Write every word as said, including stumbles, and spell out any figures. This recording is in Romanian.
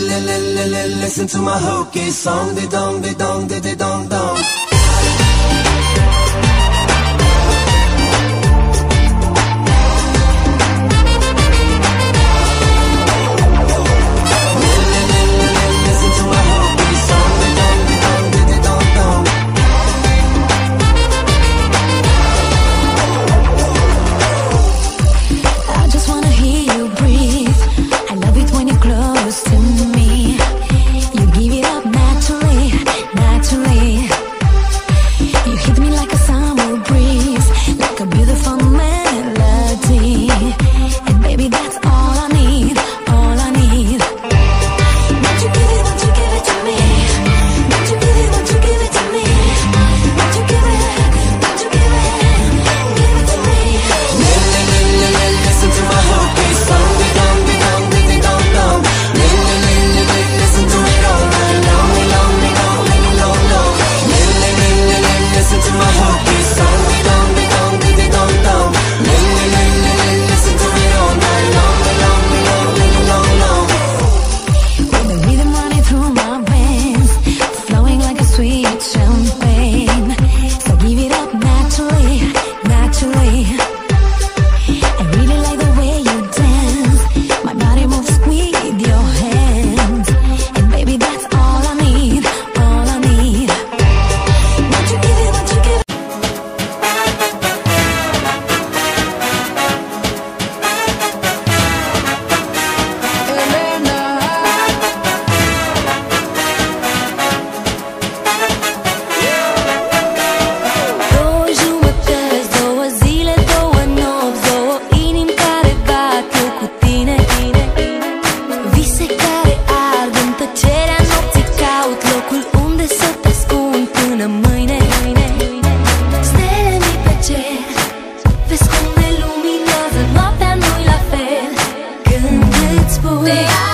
Listen to my hokey song, de dong, de dong, de de dong dong. They